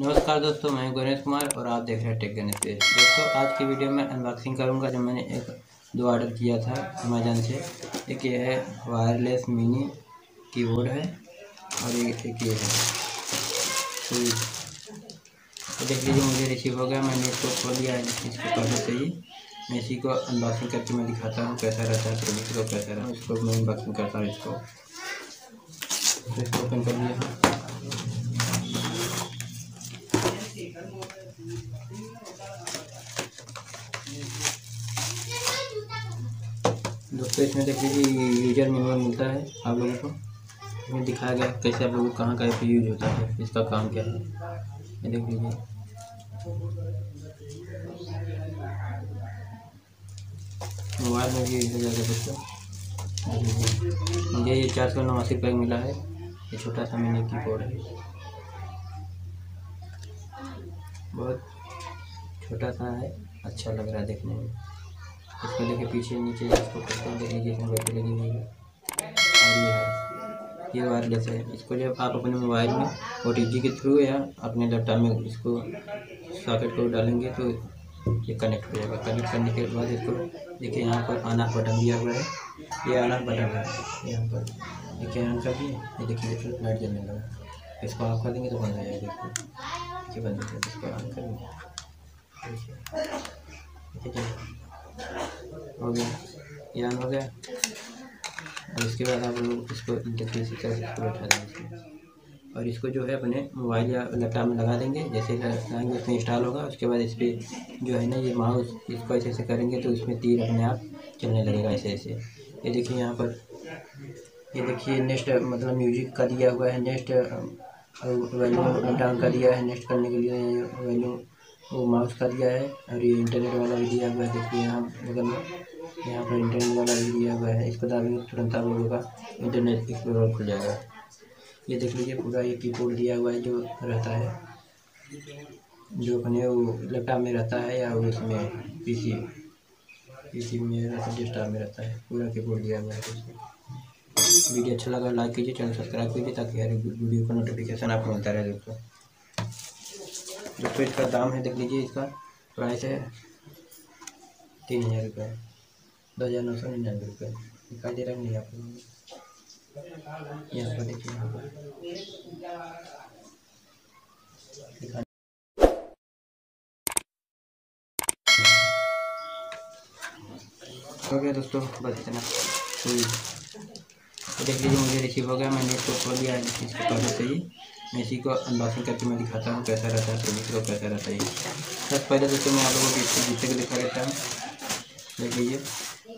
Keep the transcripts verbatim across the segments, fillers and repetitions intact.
नमस्कार दोस्तों, मैं गणेश कुमार और आप देख रहे हैं टेक गणेश पीई। दोस्तों, आज की वीडियो में अनबॉक्सिंग करूंगा जो मैंने एक दो ऑर्डर किया था अमेजन से। एक ये है वायरलेस मिनी कीबोर्ड है और एक एक ये है। तो देख लीजिए, मुझे रिसीव हो गया। मैंने इसको खोल लिया है इसको पहले से ही। मैं इसी को अनबॉक्सिंग करके मैं दिखाता हूँ कैसा रहता है प्रोडक्ट को, कैसा रहा इसको मैं अनबॉक्सिंग करता हूँ। इसको तो इसको ओपन कर लिया है। दोस्तों, इसमें देख लीजिए यूजर मैनुअल मिलता है आप लोगों को। इसमें दिखाया गया कैसे आप लोगों को कहाँ कहाँ पे यूज होता है, इसका काम क्या है, ये देख लीजिए। मोबाइल में भी यूज हो जाता है दोस्तों। मुझे ये चार सौ नवासी पैक मिला है। ये छोटा सा मिनी कीबोर्ड है, बहुत छोटा सा है, अच्छा लग रहा है देखने में। इसको लेके पीछे नीचे इसको देख लीजिए, इसमें बैटरी लगी हुई है और ये है, ये वायरलेस है। इसको जब आप अपने मोबाइल में ओटीजी के थ्रू या अपने लैपटॉप में इसको सॉकेट को डालेंगे तो ये कनेक्ट हो जाएगा। कनेक्ट करने के बाद इसको देखिए, यहाँ पर आना बटन दिया हुआ है, ये आना बटन है यहाँ पर। देखिए ऑन कर दिए, ये देखिए लाइट जलने लगा। इसको आप कर देंगे तो बंद हो जाएगा। देखिए बंद हो जाएगा, इसको ऑन कर देंगे, हो गया, ये ऑन हो गया। और इसके बाद आप लोग इसको देखिए इसी तरह से इसको बैठा देंगे और इसको जो है अपने मोबाइल या लैपटॉप में लगा देंगे। जैसे लगाएंगे उसमें इंस्टॉल होगा। उसके बाद इस पर जो है ना, ये माउस इसको ऐसे ऐसे करेंगे तो इसमें तीर अपने आप चलने लगेगा ऐसे ऐसे। ये देखिए यहाँ पर, ये देखिए नेक्स्ट मतलब म्यूजिक का दिया हुआ है, नेक्स्ट वैल्यूम डाउन का दिया है, नेक्स्ट करने के लिए वैल्यूम वो माउस का दिया है। और ये इंटरनेट वाला भी दिया हुआ है, देखिए यहाँ बगल में यहाँ पर इंटरनेट वाला भी दिया हुआ है। इसको दाबेंगे तुरंत आप लोगों का इंटरनेट एक्सप्लोरर खुल जाएगा। ये देख लीजिए पूरा ये कीबोर्ड दिया हुआ है जो रहता है, जो अपने वो लैपटॉप में रहता है या उसमें पी सी पी सी में डेस्कटॉप में रहता है, पूरा कीबोर्ड दिया हुआ है। वीडियो अच्छा लगा लाइक कीजिए, चैनल सब्सक्राइब कीजिए ताकि हर वीडियो का नोटिफिकेशन आपको मिलता रहे। दोस्तों दोस्तों इसका दाम है, देख लीजिए इसका प्राइस है तीन हज़ार रुपये, दो हज़ार नौ सौ निन्यानवे रुपये। दिखाई दे रहा है नहीं आपको? यहाँ पर देखिए, यहाँ पर दिखा हो गया। दोस्तों बस इतना। तो देख लीजिए, मुझे रिसीव हो गया। मैंने इसको खोल लिया है इसको पहले से ही। मैं इसी को अनबॉक्सिंग करके मैं दिखाता हूँ कैसा रहता है प्रोडक्ट को, कैसा रहता है ये। सबसे पहले दोस्तों मैं आप लोगों को इसको जूते को दिखा देता हूँ। देख लीजिए,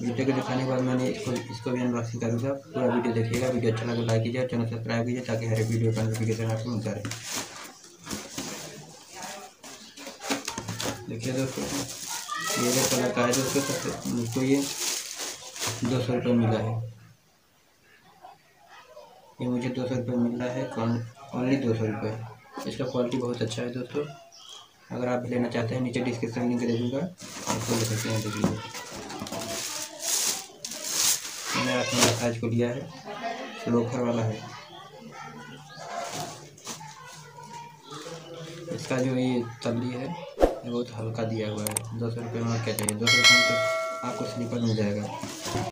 जूते को दिखाने के बाद मैंने इसको इसको भी अनबॉक्सिंग करूँगा। पूरा वीडियो देखिएगा। वीडियो अच्छा लगे लाइक कीजिए, चैनल सब्सक्राइब कीजिए ताकि हर वीडियो का नोटिफिकेशन आपको मिलता रहे। देखिए दोस्तों, मेरे कलर का है दोस्तों, मुझको ये दो सौ रुपये मिला है। ये मुझे दो सौ रुपये मिल रहा है, ओनली दो सौ रुपये। इसका क्वालिटी बहुत अच्छा है दोस्तों। अगर आप लेना चाहते हैं नीचे डिस्क्रिप्शन लिंक दे दूँगा, आपको ले सकते हैं। देखिए मैंने अपने साइज को लिया है, स्लोफर वाला है। इसका जो ये तल्ली है ये बहुत हल्का दिया हुआ है। दो सौ रुपये में क्या चाहिए, दो सौ रुपये में तो आपको स्लीपर मिल जाएगा।